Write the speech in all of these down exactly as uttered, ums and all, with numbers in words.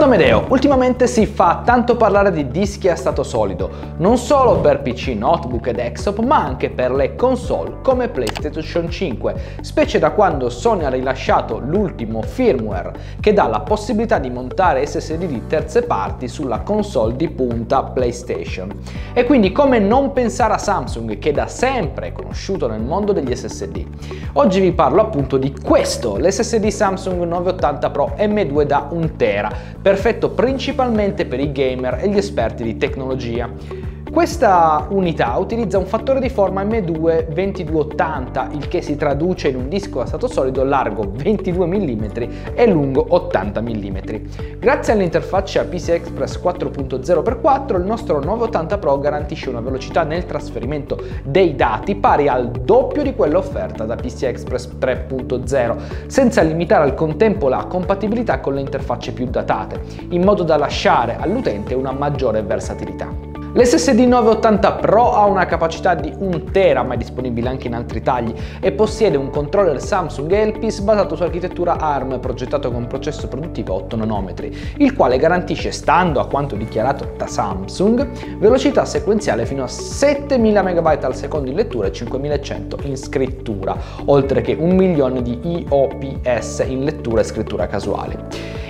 Tornando a Amedeo, ultimamente si fa tanto parlare di dischi a stato solido, non solo per P C, notebook e desktop, ma anche per le console come PlayStation cinque, specie da quando Sony ha rilasciato l'ultimo firmware che dà la possibilità di montare S S D di terze parti sulla console di punta PlayStation. E quindi come non pensare a Samsung, che da sempre è conosciuto nel mondo degli S S D. Oggi vi parlo appunto di questo, l'S S D Samsung nove ottanta Pro M due da un tera, perfetto principalmente per i gamer e gli esperti di tecnologia. Questa unità utilizza un fattore di forma M due ventidue ottanta, il che si traduce in un disco a stato solido largo ventidue millimetri e lungo ottanta millimetri. Grazie all'interfaccia P C I Express quattro punto zero per quattro, il nostro nove ottanta Pro garantisce una velocità nel trasferimento dei dati pari al doppio di quella offerta da P C I Express tre punto zero, senza limitare al contempo la compatibilità con le interfacce più datate, in modo da lasciare all'utente una maggiore versatilità. L'S S D nove ottanta Pro ha una capacità di un tera, ma è disponibile anche in altri tagli, e possiede un controller Samsung I O P S basato su architettura ARM, progettato con processo produttivo a otto nanometri, il quale garantisce, stando a quanto dichiarato da Samsung, velocità sequenziale fino a settemila megabyte al secondo in lettura e cinquemilacento in scrittura, oltre che un milione di I O P S in lettura e scrittura casuali.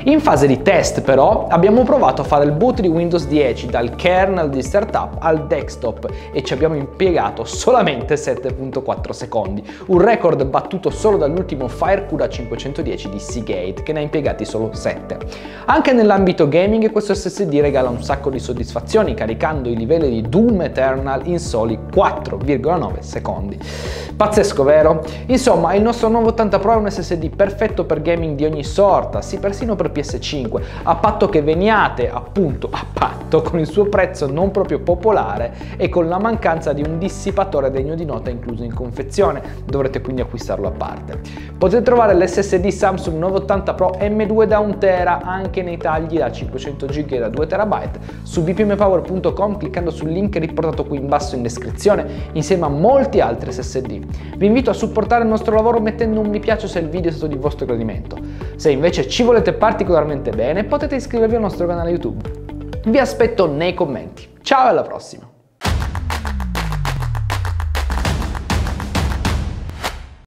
In fase di test, però, abbiamo provato a fare il boot di Windows dieci dal kernel di startup al desktop e ci abbiamo impiegato solamente sette virgola quattro secondi, un record battuto solo dall'ultimo FireCuda cinquecentodieci di Seagate, che ne ha impiegati solo sette. Anche nell'ambito gaming questo S S D regala un sacco di soddisfazioni, caricando i livelli di Doom Eternal in soli quattro virgola nove secondi. Pazzesco, vero? Insomma, il nostro nove ottanta Pro è un S S D perfetto per gaming di ogni sorta, sì, persino per P S cinque, a patto che veniate appunto a patto con il suo prezzo non proprio popolare e con la mancanza di un dissipatore degno di nota incluso in confezione, dovrete quindi acquistarlo a parte. Potete trovare l'S S D Samsung nove ottanta Pro M due da un tera anche nei tagli da cinquecento giga e da due terabyte su b p m power punto com, cliccando sul link riportato qui in basso in descrizione, insieme a molti altri S S D. Vi invito a supportare il nostro lavoro mettendo un mi piace se il video è stato di vostro gradimento. Se invece ci volete particolarmente bene, potete iscrivervi al nostro canale YouTube. Vi aspetto nei commenti. Ciao e alla prossima!